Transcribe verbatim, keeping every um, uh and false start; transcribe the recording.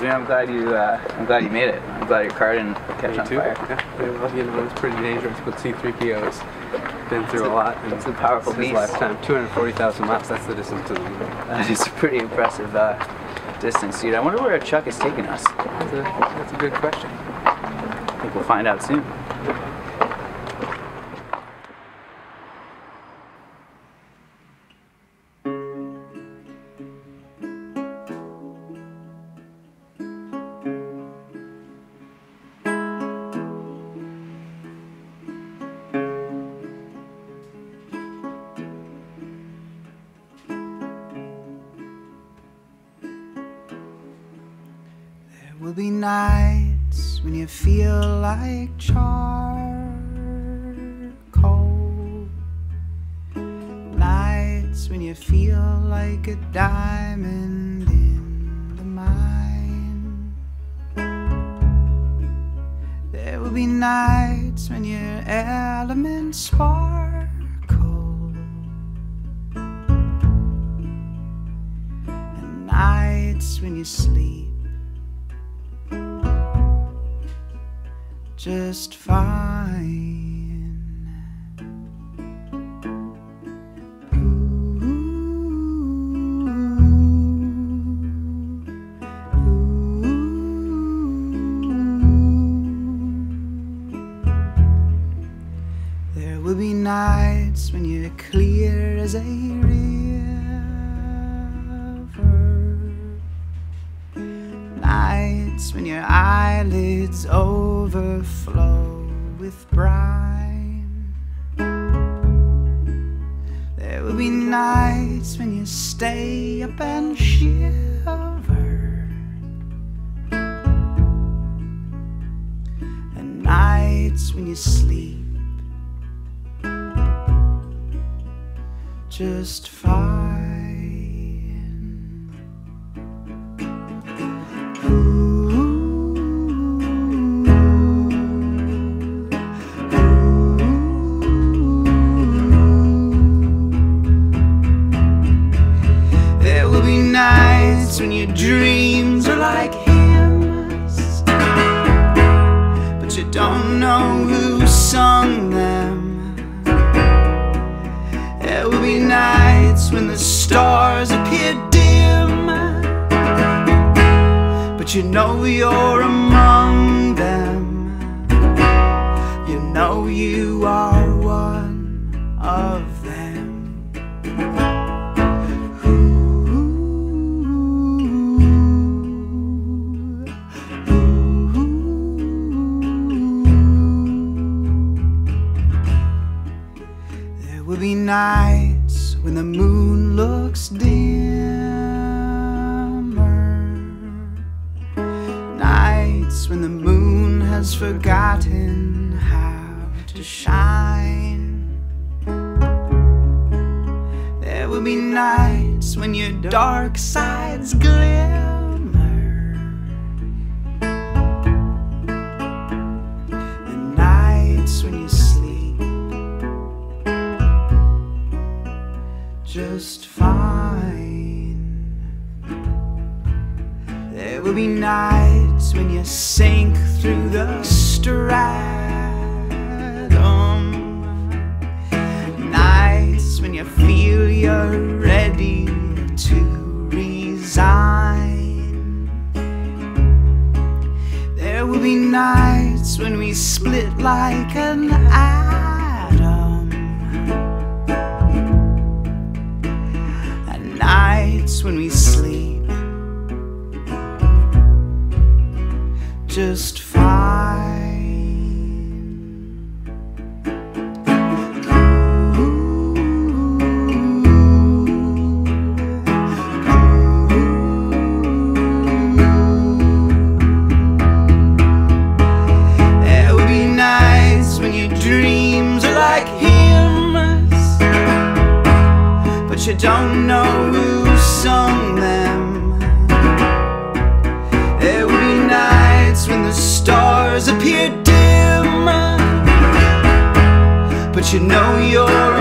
You know, I'm glad you. Uh, I'm glad you made it. I'm glad your car didn't catch on fire. Yeah, you know, it's pretty dangerous, but C three P O's been through a lot. It's a powerful beast. His lifetime, two hundred forty thousth miles. That's the distance to the moon. That is a pretty impressive uh, distance, dude. I wonder where Chuck is taking us. That's a, that's a good question. I think we'll find out soon. Will be nights when you feel like charcoal, nights when you feel like a diamond in the mine. There will be nights when your element sparkle, and nights when you sleep just fine. Ooh, ooh, ooh. There will be nights when you're clear as a river, nights when your eyelids open overflow with brine. There will be nights when you stay up and shiver, and nights when you sleep just fine. Ooh. When your dreams are like hymns, but you don't know who sung them. There will be nights when the stars appear dim, but you know you're among them. You know you are one of them. Nights when the moon looks dimmer, nights when the moon has forgotten how to shine. There will be nights when your dark sides glimmer, and nights when you just fine. There will be nights when you sink through the stratum, nights when you feel you're ready to resign. There will be nights when we split like an atom, nights when we sleep just fine. Ooh, ooh, ooh. There will be nights when your dreams are like hymns, but you don't know who sung them. There will be nights when the stars appear dim, but you know you're